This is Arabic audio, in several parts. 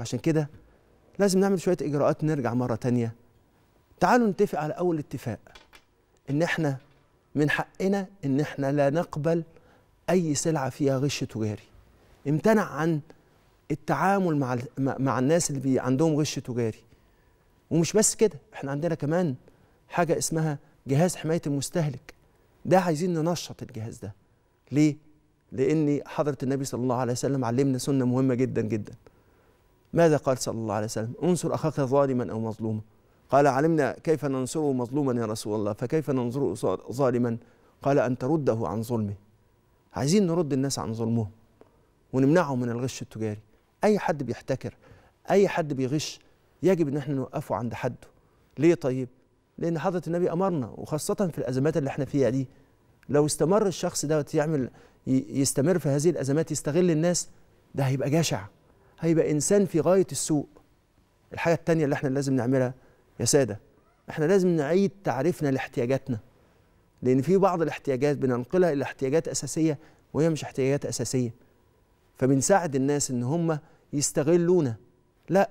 وعشان كده لازم نعمل شوية إجراءات. نرجع مرة تانية، تعالوا نتفق على أول اتفاق إن إحنا من حقنا إن إحنا لا نقبل أي سلعة فيها غش تجاري. امتنع عن التعامل مع الناس اللي عندهم غش تجاري. ومش بس كده، إحنا عندنا كمان حاجة اسمها جهاز حماية المستهلك. ده عايزين ننشط الجهاز ده. ليه؟ لأن حضرة النبي صلى الله عليه وسلم علمنا سنة مهمة جدا جدا. ماذا قال صلى الله عليه وسلم؟ انصر أخاك ظالما أو مظلوما. قال علمنا كيف ننصره مظلوما يا رسول الله، فكيف ننصره ظالما؟ قال أن ترده عن ظلمه. عايزين نرد الناس عن ظلمهم ونمنعهم من الغش التجاري. أي حد بيحتكر، أي حد بيغش، يجب إن احنا نوقفه عند حده. ليه طيب؟ لأن حضرة النبي أمرنا، وخاصة في الأزمات اللي احنا فيها دي. لو استمر الشخص ده يستمر في هذه الأزمات، يستغل الناس، ده هيبقى جشع، هيبقى إنسان في غاية السوء. الحاجة التانية اللي احنا لازم نعملها يا سادة، احنا لازم نعيد تعريفنا لاحتياجاتنا. لأن في بعض الاحتياجات بننقلها إلى احتياجات أساسية وهي مش احتياجات أساسية. فبنساعد الناس إن هم يستغلونا. لا،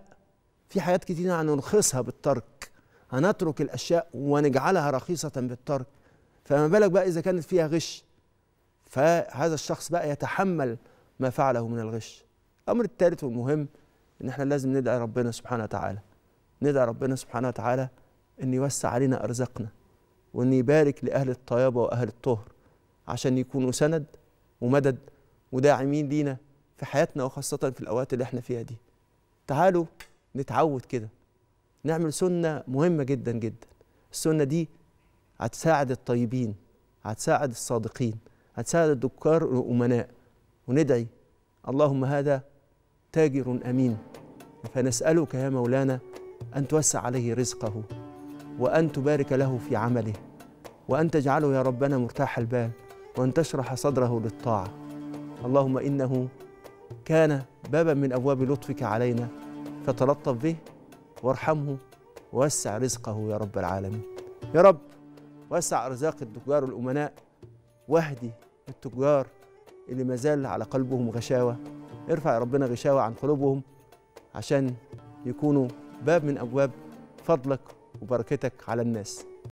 في حاجات كتيرة هنرخصها بالترك، هنترك الأشياء ونجعلها رخيصة بالترك. فما بالك بقى إذا كانت فيها غش؟ فهذا الشخص بقى يتحمل ما فعله من الغش. الأمر الثالث والمهم إن احنا لازم ندعي ربنا سبحانه وتعالى. ندعي ربنا سبحانه وتعالى إن يوسع علينا أرزاقنا، وإن يبارك لأهل الطيابة وأهل الطهر، عشان يكونوا سند ومدد وداعمين لينا في حياتنا، وخاصة في الأوقات اللي احنا فيها دي. تعالوا نتعود كده، نعمل سنة مهمة جدا جدا. السنة دي هتساعد الطيبين، هتساعد الصادقين، هتساعد الدكار والأمناء. وندعي اللهم هذا تاجر أمين، فنسألك يا مولانا أن توسع عليه رزقه، وأن تبارك له في عمله، وأن تجعله يا ربنا مرتاح البال، وأن تشرح صدره للطاعة. اللهم إنه كان بابا من أبواب لطفك علينا، فتلطف به وارحمه ووسع رزقه يا رب العالمين. يا رب وسع أرزاق التجار والأمناء، واهدي التجار اللي ما زال على قلبهم غشاوة. ارفع يا ربنا غشاوة عن قلوبهم عشان يكونوا باب من أبواب فضلك وبركتك على الناس.